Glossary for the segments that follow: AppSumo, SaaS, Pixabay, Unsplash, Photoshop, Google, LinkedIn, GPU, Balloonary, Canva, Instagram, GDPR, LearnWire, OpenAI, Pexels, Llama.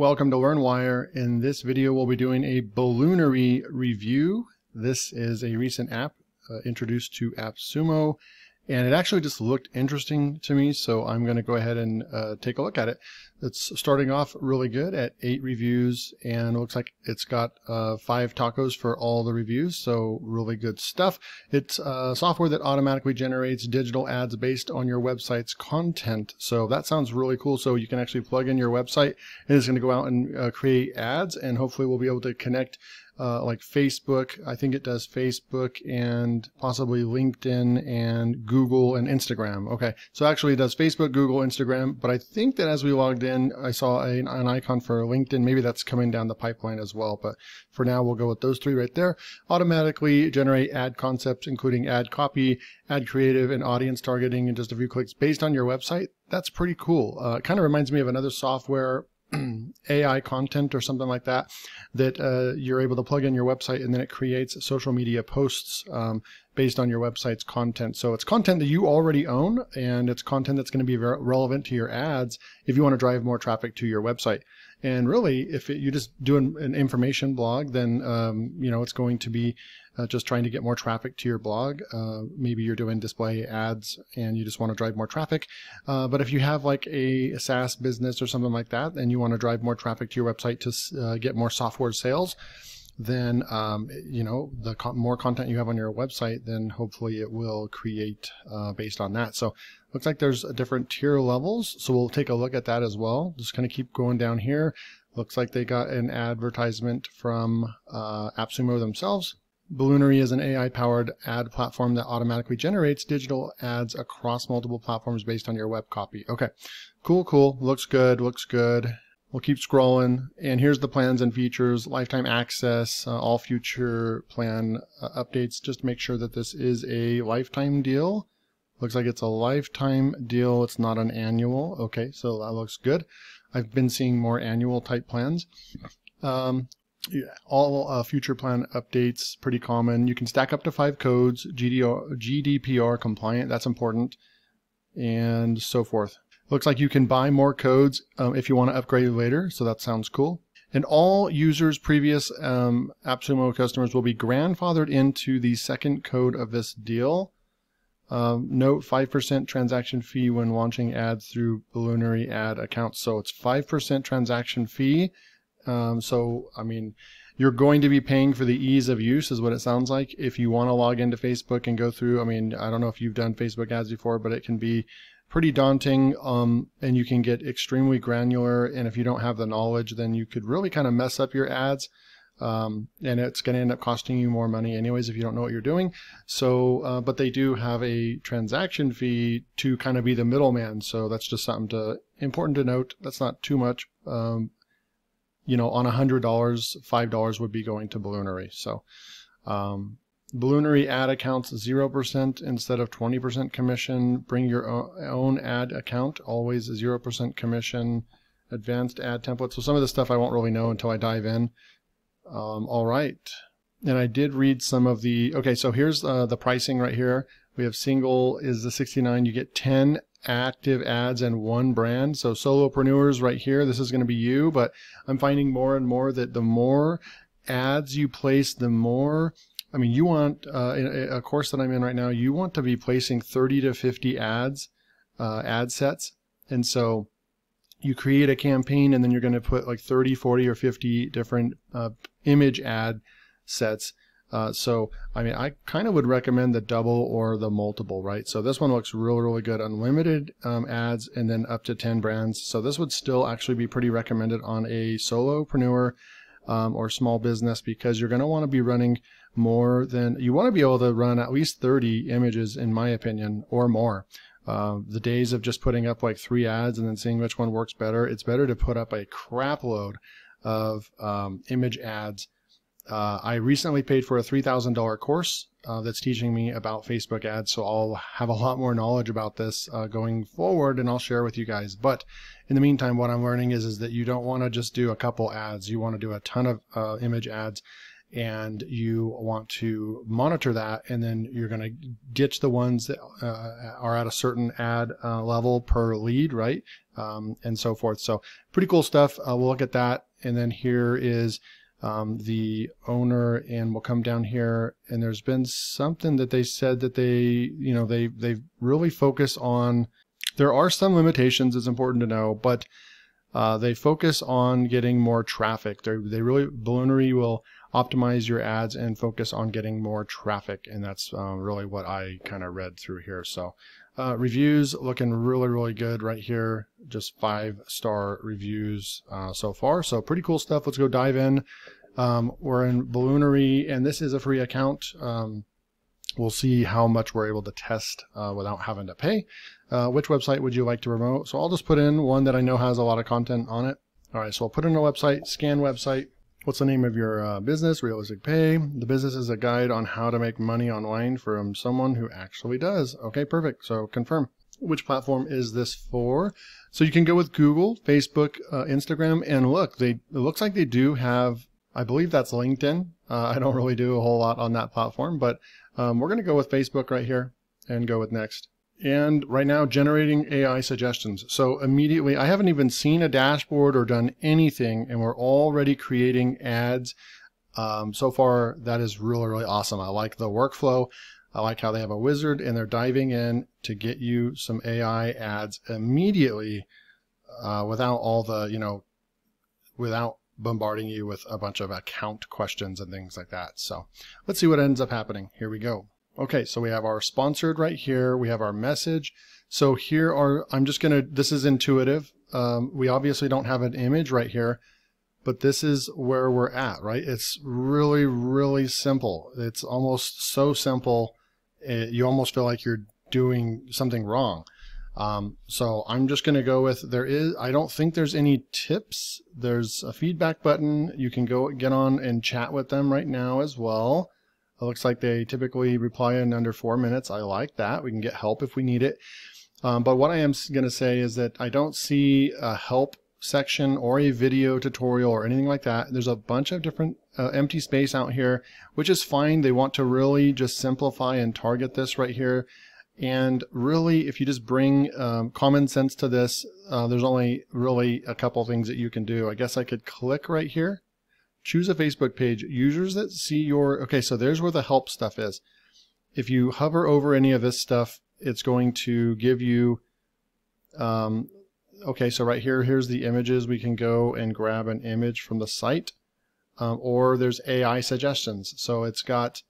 Welcome to LearnWire. In this video, we'll be doing a Balloonary review. This is a recent app introduced to AppSumo, and it actually just looked interesting to me, so I'm going to go ahead and take a look at it. It's starting off really good at 8 reviews, and it looks like it's got 5 tacos for all the reviews, so really good stuff. It's software that automatically generates digital ads based on your website's content, so that sounds really cool. So you can actually plug in your website, and it's going to go out and create ads, and hopefully we'll be able to connect like Facebook. I think it does Facebook and possibly LinkedIn and Google and Instagram. Okay, so actually it does Facebook, Google, Instagram, but I think that as we logged in, I saw an icon for LinkedIn. Maybe that's coming down the pipeline as well, but for now we'll go with those 3 right there. Automatically generate ad concepts, including ad copy, ad creative, and audience targeting in just a few clicks based on your website. That's pretty cool. It kind of reminds me of another software, AI content or something like that, that you're able to plug in your website and then it creates social media posts based on your website's content. So it's content that you already own, and it's content that's going to be very relevant to your ads if you want to drive more traffic to your website. And really, if you just do an information blog, then you know, it's going to be just trying to get more traffic to your blog. Maybe you're doing display ads and you just want to drive more traffic. But if you have like a SaaS business or something like that, and you want to drive more traffic to your website to get more software sales, then you know, the more content you have on your website, then hopefully it will create based on that. So looks like there's different tier levels, so we'll take a look at that as well. Just kind of keep going down here. Looks like they got an advertisement from AppSumo themselves. Balloonary is an AI-powered ad platform that automatically generates digital ads across multiple platforms based on your web copy. Okay, cool, cool. Looks good, looks good. We'll keep scrolling, and here's the plans and features, lifetime access, all future plan updates. Just make sure that this is a lifetime deal. Looks like it's a lifetime deal. It's not an annual. Okay, so that looks good. I've been seeing more annual type plans. All future plan updates, pretty common. You can stack up to 5 codes, GDPR compliant, that's important, and so forth. Looks like you can buy more codes if you want to upgrade later, so that sounds cool. And all users, previous AppSumo customers, will be grandfathered into the 2nd code of this deal. Note 5% transaction fee when launching ads through Balloonary ad accounts. So it's 5% transaction fee. So, I mean, you're going to be paying for the ease of use is what it sounds like. If you want to log into Facebook and go through, I mean, I don't know if you've done Facebook ads before, but it can be pretty daunting, and you can get extremely granular, and if you don't have the knowledge, then you could really kind of mess up your ads, and it's going to end up costing you more money anyways if you don't know what you're doing. So but they do have a transaction fee to kind of be the middleman, so that's just something important to note. That's not too much. You know, on $100, $5 would be going to Balloonary. So Balloonary ad accounts 0% instead of 20% commission. Bring your own ad account, always 0% commission. Advanced ad templates. So some of this stuff I won't really know until I dive in. All right, and I did read some of the. Okay, so here's the pricing right here. We have single is the $69. You get 10 active ads and 1 brand. So solopreneurs right here. This is going to be you. But I'm finding more and more that the more ads you place, the more. I mean, you want, in a course that I'm in right now, you want to be placing 30 to 50 ads, ad sets. And so you create a campaign, and then you're going to put like 30, 40, or 50 different image ad sets. So, I mean, I kind of would recommend the double or the multiple, right? So this one looks really, really good. Unlimited ads, and then up to 10 brands. So this would still actually be pretty recommended on a solopreneur or small business, because you're going to want to be running more than, you want to be able to run at least 30 images, in my opinion, or more. The days of just putting up like 3 ads and then seeing which one works better, it's better to put up a crap load of image ads. I recently paid for a $3,000 course that's teaching me about Facebook ads, so I'll have a lot more knowledge about this going forward, and I'll share with you guys. But in the meantime, what I'm learning is that you don't want to just do a couple ads. You want to do a ton of image ads. and you want to monitor that, and then you're going to ditch the ones that are at a certain ad level per lead, right? And so forth. So pretty cool stuff. We'll look at that. And then here is the owner, and we'll come down here, and there's been something that they said that they really focus on. There are some limitations, it's important to know, but they focus on getting more traffic. They really, Balloonary will optimize your ads and focus on getting more traffic, and that's really what I kind of read through here. So reviews looking really, really good right here. Just 5-star reviews so far. So pretty cool stuff. Let's go dive in. We're in Balloonary, and this is a free account. We'll see how much we're able to test without having to pay. Which website would you like to promote? So I'll just put in one that I know has a lot of content on it. All right, so I'll put in a website, scan website. What's the name of your business? Realistic Pay. The business is a guide on how to make money online from someone who actually does. Okay, perfect. So confirm. Which platform is this for? So you can go with Google, Facebook, Instagram, and look, it looks like they do have, I believe that's LinkedIn. I don't really do a whole lot on that platform, but we're going to go with Facebook right here and go with next. And right now, generating AI suggestions. So immediately, I haven't even seen a dashboard or done anything, and we're already creating ads. So far, that is really, really awesome. I like the workflow. I like how they have a wizard, and they're diving in to get you some AI ads immediately without all the, without bombarding you with a bunch of account questions and things like that. So let's see what ends up happening. Here we go. Okay, so we have our sponsored right here. We have our message. So here are, this is intuitive. We obviously don't have an image right here, but this is where we're at, right? It's really, really simple. It's almost so simple, you almost feel like you're doing something wrong. So I'm just going to go with, I don't think there's any tips. There's a feedback button. You can go get on and chat with them right now as well. It looks like they typically reply in under 4 minutes. I like that. We can get help if we need it. But what I am going to say is that I don't see a help section or a video tutorial or anything like that. There's a bunch of different empty space out here, which is fine. They want to really just simplify and target this right here. And really, if you just bring common sense to this, there's only really a couple things that you can do. I guess I could click right here. Choose a Facebook page. Users that see your... Okay, so there's where the help stuff is. If you hover over any of this stuff, it's going to give you... okay, so right here, here's the images. We can go and grab an image from the site. Or there's AI suggestions. So it's got...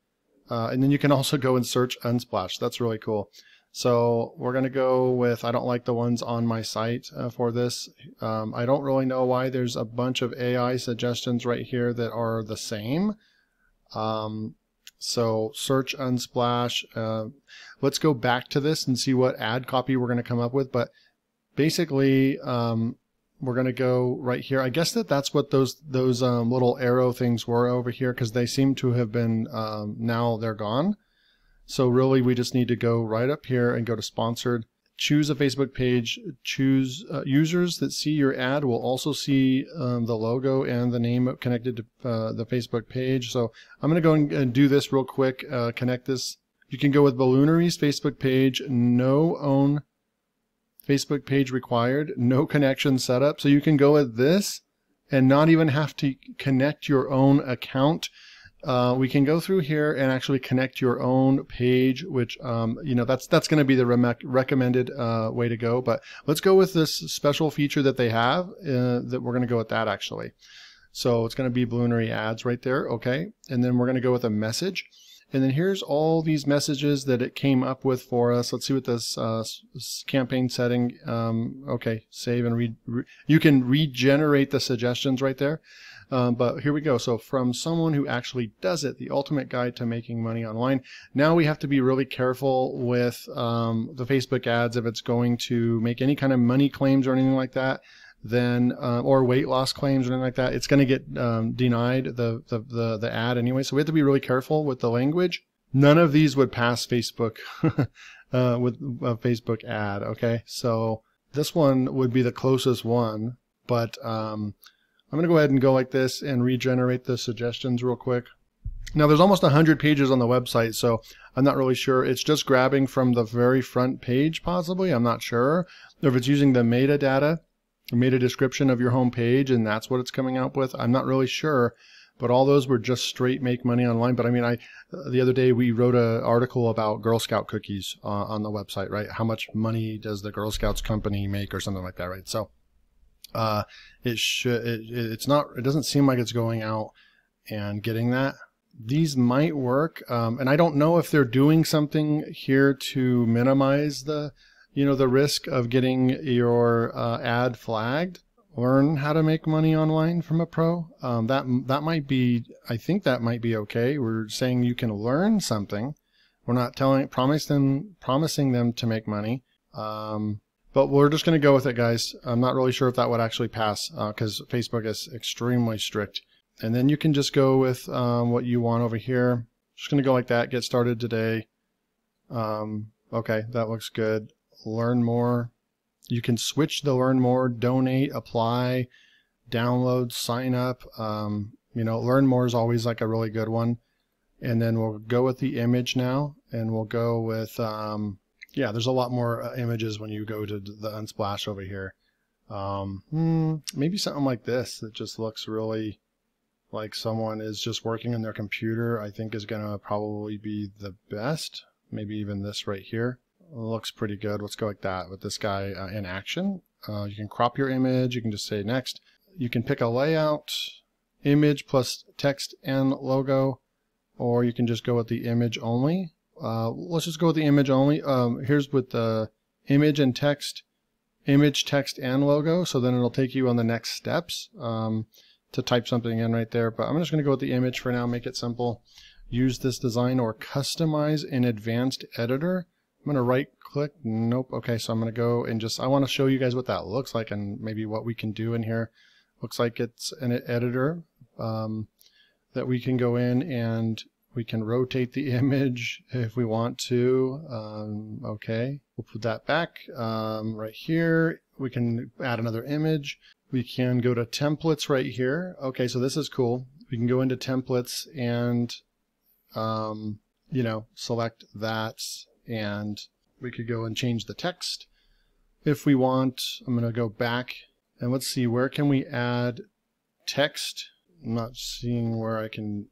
and then you can also go and search Unsplash. That's really cool. So we're going to go with... I don't like the ones on my site for this. I don't really know why there's a bunch of AI suggestions right here that are the same. So search Unsplash. Let's go back to this and see what ad copy we're going to come up with. But basically, we're going to go right here. I guess that's what those little arrow things were over here, because they seem to have been, now they're gone. So really, we just need to go right up here and go to sponsored, choose a Facebook page, choose users that see your ad will also see the logo and the name connected to the Facebook page. So I'm going to go and do this real quick, connect this. You can go with Balloonary's Facebook page, no own Facebook page required, no connection setup. So you can go with this and not even have to connect your own account. We can go through here and actually connect your own page, which, that's going to be the recommended way to go. But let's go with this special feature that they have, that we're going to go with that actually. So it's going to be Balloonary ads right there. Okay. And then we're going to go with a message. And then here's all these messages that it came up with for us. Let's see what this campaign setting. Okay, save and read. You can regenerate the suggestions right there. But here we go. So from someone who actually does it, the ultimate guide to making money online. Now we have to be really careful with the Facebook ads. If it's going to make any kind of money claims or anything like that, then or weight loss claims or anything like that, it's going to get denied the ad anyway. So we have to be really careful with the language. None of these would pass Facebook with a Facebook ad. Okay, so this one would be the closest one, but I'm going to go ahead and go like this and regenerate the suggestions real quick. Now there's almost 100 pages on the website, so I'm not really sure. It's just grabbing from the very front page possibly, I'm not sure. Or if it's using the metadata, the meta description of your home page, and that's what it's coming up with, I'm not really sure. But all those were just straight make money online. But I mean, the other day we wrote an article about Girl Scout cookies on the website, right? How much money does the Girl Scouts company make or something like that, right? So it doesn't seem like it's going out and getting that. These might work, and I don't know if they're doing something here to minimize the, you know, the risk of getting your ad flagged. Learn how to make money online from a pro. That might be, I think that might be okay. We're saying you can learn something. We're not promising them to make money. But we're just going to go with it, guys. I'm not really sure if that would actually pass because Facebook is extremely strict. And then you can just go with what you want over here. Just going to go like that. Get started today. Okay, that looks good. Learn more. You can switch the learn more, donate, apply, download, sign up. You know, learn more is always like a really good one. And then we'll go with the image now, and we'll go with yeah. There's a lot more images when you go to the Unsplash over here. Maybe something like this that just looks really like someone is just working on their computer, I think is gonna probably be the best. Maybe even this right here. Looks pretty good. Let's go like that with this guy in action. You can crop your image. You can just say next. You can pick a layout, image plus text and logo, or you can just go with the image only. Let's just go with the image only. Here's with the image, text, and logo. So then it'll take you on the next steps to type something in right there. But I'm just going to go with the image for now, make it simple. Use this design or customize in advanced editor. I'm going to right click. Nope. Okay. So I'm going to go and just, I want to show you guys what that looks like and maybe what we can do in here. Looks like it's an editor that we can go in and we can rotate the image if we want to. Okay. We'll put that back right here. We can add another image. We can go to templates right here. Okay. So this is cool. We can go into templates and, you know, select that. And we could go and change the text if we want. I'm going to go back and let's see, where can we add text? I'm not seeing where I can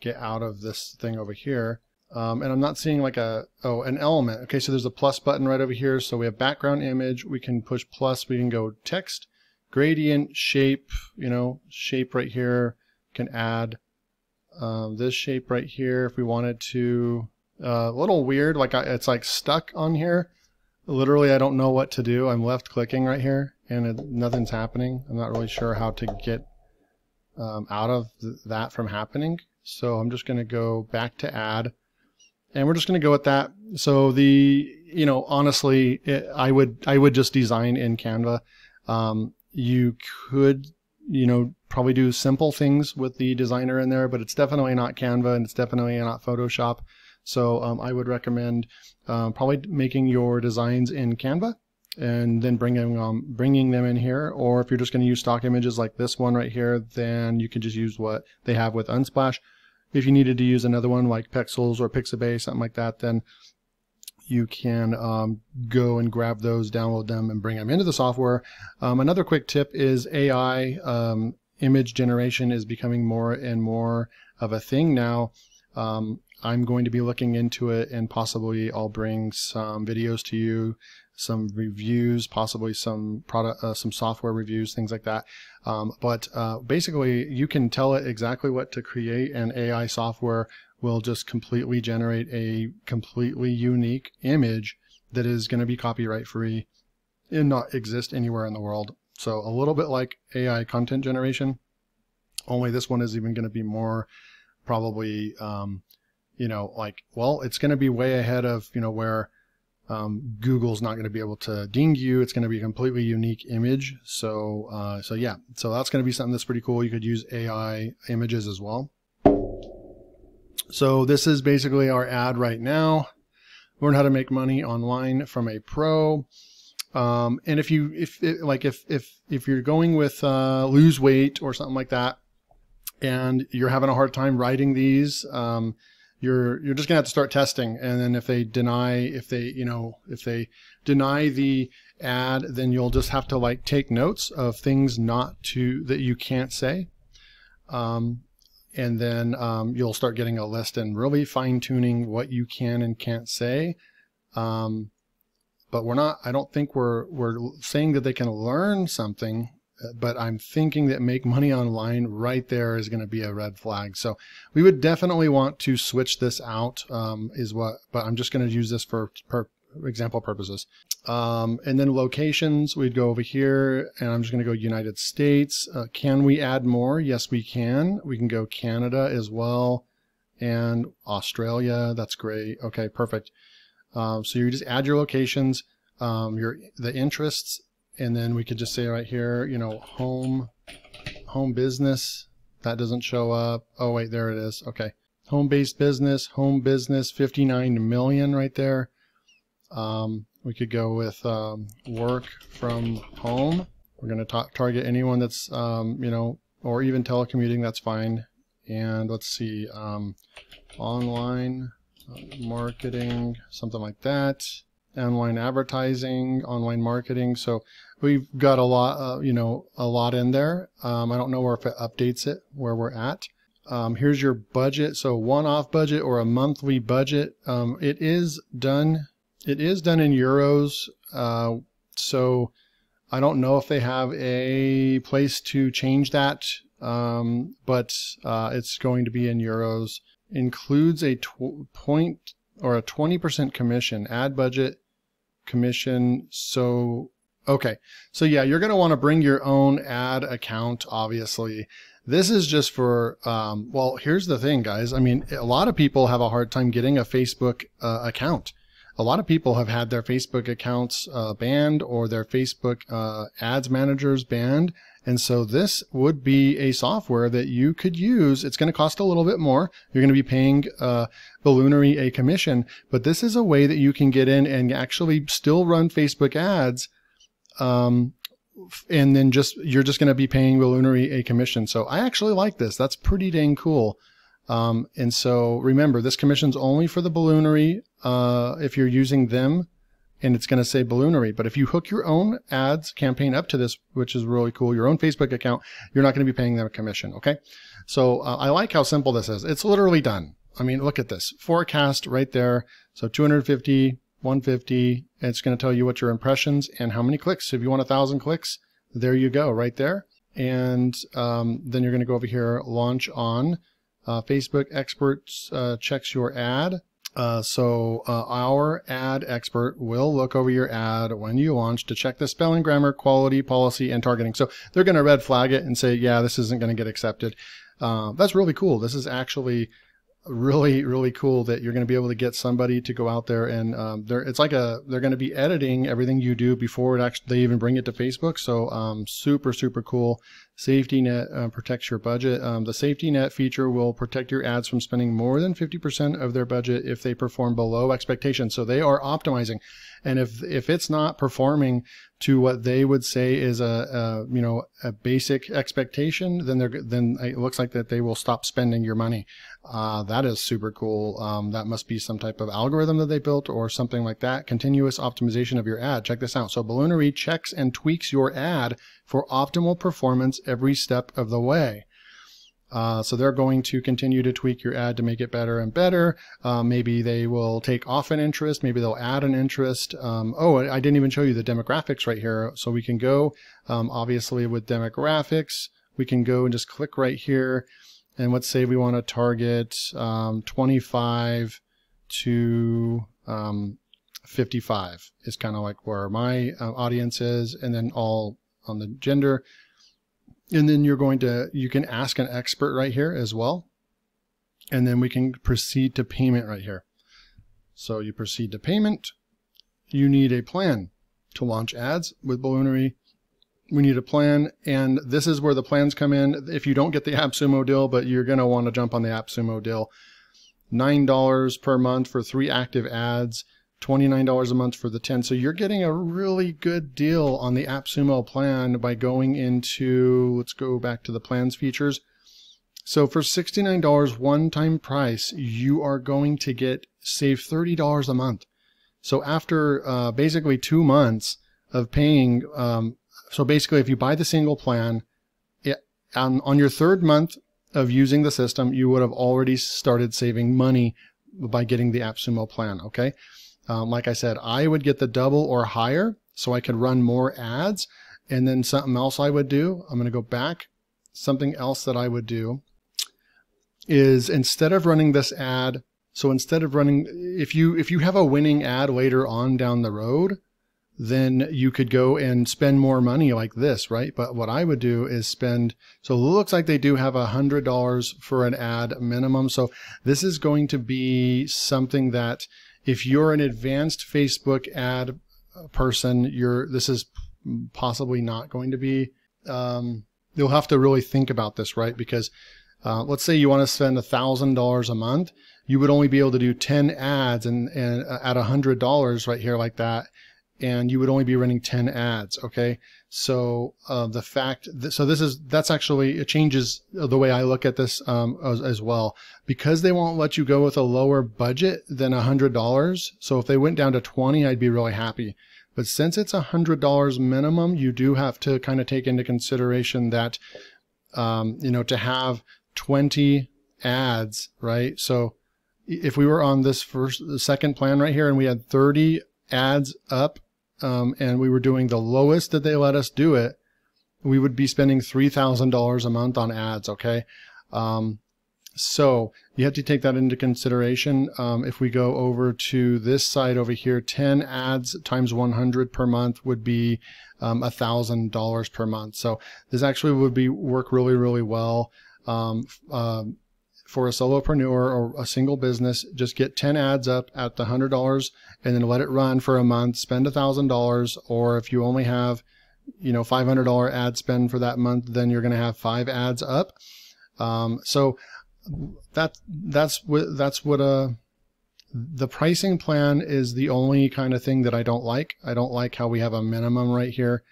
get out of this thing over here. And I'm not seeing like a, oh, an element. Okay, so there's a plus button right over here. So we have background image. We can push plus. We can go text, gradient, shape, you know, shape right here. Can add this shape right here if we wanted to. A little weird, like it's like stuck on here. Literally, I don't know what to do. I'm left clicking right here and nothing's happening. I'm not really sure how to get out of that from happening. So I'm just going to go back to add and we're just going to go with that. So the, you know, honestly, I would just design in Canva. You could, you know, probably do simple things with the designer in there, but it's definitely not Canva and it's definitely not Photoshop. So I would recommend probably making your designs in Canva and then bringing them in here. Or if you're just going to use stock images like this one right here, then you can just use what they have with Unsplash. If you needed to use another one like Pexels or Pixabay, something like that, then you can go and grab those, download them, and bring them into the software. Another quick tip is AI image generation is becoming more and more of a thing now. I'm going to be looking into it and possibly I'll bring some videos to you, some reviews, possibly some product, some software reviews, things like that. But basically you can tell it exactly what to create and AI software will just completely generate a completely unique image that is going to be copyright free and not exist anywhere in the world. So a little bit like AI content generation, only this one is even going to be more probably, you know, like, well, it's going to be way ahead of, you know, where Google's not going to be able to ding you. It's going to be a completely unique image. So, yeah, so that's going to be something that's pretty cool. You could use AI images as well. So this is basically our ad right now. Learn how to make money online from a pro. And if you, if you're going with lose weight or something like that, and you're having a hard time writing these, you're just gonna have to start testing. And then if they deny, if they deny the ad, then you'll just have to like take notes of things that you can't say. And then you'll start getting a list and really fine tuning what you can and can't say. But we're not, I don't think we're saying that they can learn something, but I'm thinking that make money online right there is going to be a red flag. So we would definitely want to switch this out, but I'm just going to use this for example purposes. And then locations, we'd go over here and I'm just going to go United States. Can we add more? Yes, we can. We can go Canada as well and Australia. That's great. Okay, perfect. So you just add your locations, the interests, and then we could just say right here, home business. That doesn't show up. Oh wait, there it is. Okay. Home-based business, home business, 59 million right there. We could go with work from home. We're going to target anyone that's, or even telecommuting, that's fine. And let's see, online marketing, something like that. Online advertising, online marketing. So we've got a lot in there. I don't know if it updates it where we're at. Here's your budget. So one-off budget or a monthly budget. It is done. It is done in euros. So I don't know if they have a place to change that. But it's going to be in euros. Includes a 20% commission, ad budget commission. So, okay. So yeah, you're going to want to bring your own ad account, obviously. This is just for, well, here's the thing, guys. I mean, a lot of people have a hard time getting a Facebook account. A lot of people have had their Facebook accounts banned or their Facebook ads managers banned. And so this would be a software that you could use. It's going to cost a little bit more. You're going to be paying Balloonary a commission, but this is a way that you can get in and actually still run Facebook ads. And then you're just going to be paying Balloonary a commission. So I actually like this. That's pretty dang cool. And so remember, this commission's only for the Balloonary if you're using them. And it's going to say Balloonary. But if you hook your own ads campaign up to this, which is really cool, your own Facebook account, you're not going to be paying them a commission. Okay. So I like how simple this is. It's literally done. I mean, look at this forecast right there. So 250, 150, and it's going to tell you what your impressions and how many clicks. So if you want 1,000 clicks, there you go right there. And then you're going to go over here, launch on Facebook experts checks your ad. So our ad expert will look over your ad when you launch to check the spelling, grammar, quality, policy, and targeting. So they're going to red flag it and say, yeah, this isn't going to get accepted. That's really cool. This is actually really, really cool that you're going to be able to get somebody to go out there and they're going to be editing everything you do before it actually, they even bring it to Facebook. So super, super cool. Safety net protects your budget. The safety net feature will protect your ads from spending more than 50% of their budget if they perform below expectations. So they are optimizing, and if it's not performing to what they would say is a basic expectation, then it looks like that they will stop spending your money. That is super cool. That must be some type of algorithm that they built or something like that. Continuous optimization of your ad. Check this out. So Balloonary checks and tweaks your ad for optimal performance every step of the way. So they're going to continue to tweak your ad to make it better and better. Maybe they will take off an interest. Maybe they'll add an interest. Oh, I didn't even show you the demographics right here. So we can go, obviously with demographics, we can go and just click right here. And let's say we want to target 25 to 55 is kind of like where my audience is, and then all on the gender. And then you can ask an expert right here as well. And then we can proceed to payment right here. So you proceed to payment. You need a plan to launch ads with Balloonary. We need a plan, and this is where the plans come in. If you don't get the AppSumo deal, but you're going to want to jump on the AppSumo deal. $9 per month for 3 active ads. $29 a month for the 10. So you're getting a really good deal on the AppSumo plan by going into, let's go back to the plans features. So for $69 one-time price, you are going to save $30 a month. So after basically 2 months of paying, so basically if you buy the single plan, on your third month of using the system, you would have already started saving money by getting the AppSumo plan, okay? Like I said, I would get the double or higher so I could run more ads. And then something else I would do, I'm going to go back. Something else that I would do is instead of running this ad, so instead of running, if you have a winning ad later on down the road, then you could go and spend more money like this, right? But what I would do is spend, so it looks like they do have $100 for an ad minimum. So this is going to be something that if you're an advanced Facebook ad person, this is possibly not going to be, you'll have to really think about this, right? Because let's say you want to spend $1,000 a month, you would only be able to do 10 ads and at $100 right here like that, and you would only be running 10 ads, okay? So the fact that, so this is, that's actually, it changes the way I look at this as well, because they won't let you go with a lower budget than $100. So if they went down to 20, I'd be really happy. But since it's $100 minimum, you do have to kind of take into consideration that, you know, to have 20 ads, right? So if we were on this second plan right here and we had 30 ads up and we were doing the lowest that they let us do it, we would be spending $3,000 a month on ads, okay? So you have to take that into consideration. If we go over to this side over here, 10 ads times 100 per month would be $1,000 per month. So this actually would be work really, really well for a solopreneur or a single business. Just get 10 ads up at the $100 and then let it run for a month, spend $1,000, or if you only have, you know, $500 ad spend for that month, then you're going to have 5 ads up. So that's what the pricing plan is. The only kind of thing that I don't like, how we have a minimum right here,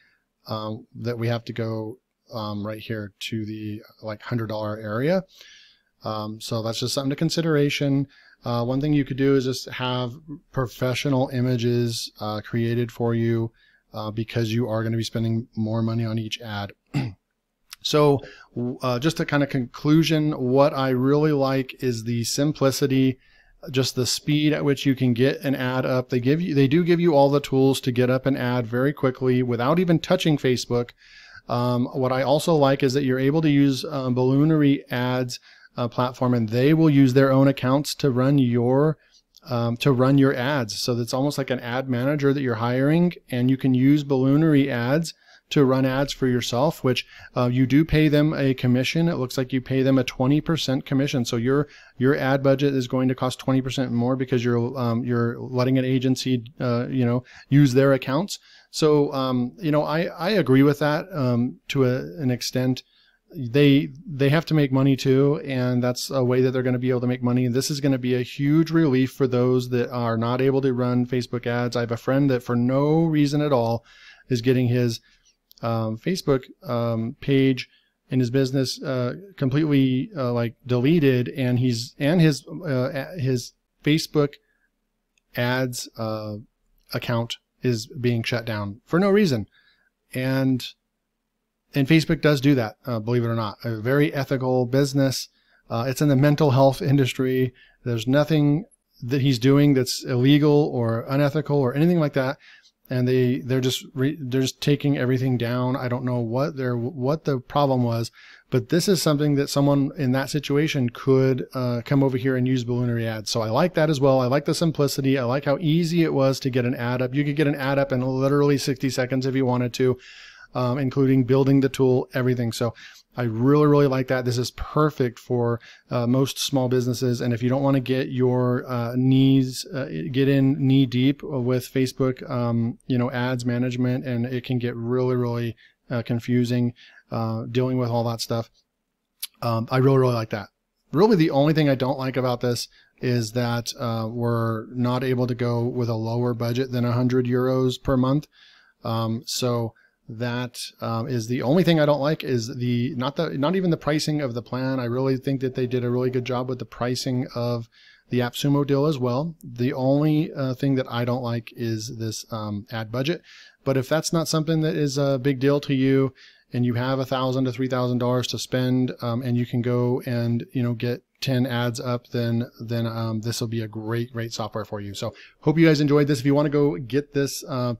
that we have to go right here to the like $100 area. So that's just something to consideration. One thing you could do is just have professional images created for you, because you are going to be spending more money on each ad. So just a kind of conclusion, what I really like is the simplicity, just the speed at which you can get an ad up. They do give you all the tools to get up an ad very quickly without even touching Facebook. What I also like is that you're able to use Balloonary ads platform, and they will use their own accounts to run your ads. So that's almost like an ad manager that you're hiring, and you can use Balloonary ads to run ads for yourself, which you do pay them a commission. It looks like you pay them a 20% commission. So your ad budget is going to cost 20% more because you're letting an agency, you know, use their accounts. So, you know, I agree with that to an extent. They have to make money too, and that's a way that they're going to be able to make money. This is going to be a huge relief for those that are not able to run Facebook ads. I have a friend that for no reason at all is getting his Facebook page in his business completely like deleted, and his Facebook ads account is being shut down for no reason. And Facebook does do that, believe it or not. A very ethical business. It's in the mental health industry. There's nothing that he's doing that's illegal or unethical or anything like that. And they're just taking everything down. I don't know what the problem was, but this is something that someone in that situation could come over here and use Balloonary ads. So I like that as well. I like the simplicity. I like how easy it was to get an ad up. You could get an ad up in literally 60 seconds if you wanted to, including building the tool, everything. So I really, really like that. This is perfect for most small businesses. And if you don't want to get your get in knee deep with Facebook, you know, ads management, and it can get really, really confusing dealing with all that stuff. I really, really like that. Really, the only thing I don't like about this is that we're not able to go with a lower budget than €100 per month. So that is the only thing I don't like, is not even the pricing of the plan. I really think that they did a really good job with the pricing of the AppSumo deal as well. The only thing that I don't like is this ad budget. But if that's not something that is a big deal to you, and you have $1,000 to $3,000 to spend, and you can go and get 10 ads up, then this will be a great software for you. So hope you guys enjoyed this. If you want to go get this, I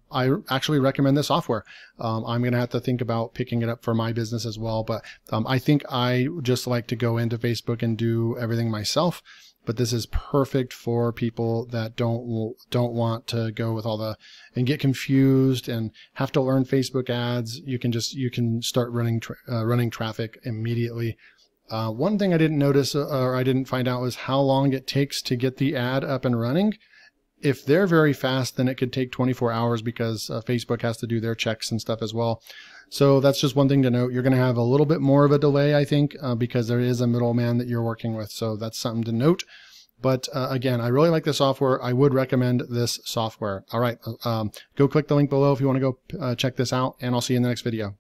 actually recommend this software. I'm going to have to think about picking it up for my business as well, but I think I just like to go into Facebook and do everything myself. But this is perfect for people that don't want to go with all the and get confused and have to learn Facebook ads. You can start running traffic immediately. One thing I didn't notice or I didn't find out was how long it takes to get the ad up and running. If they're very fast, then it could take 24 hours because Facebook has to do their checks and stuff as well. So that's just one thing to note. You're going to have a little bit more of a delay, I think, because there is a middleman that you're working with. So that's something to note. But again, I really like the software. I would recommend this software. All right. Go click the link below if you want to go check this out, and I'll see you in the next video.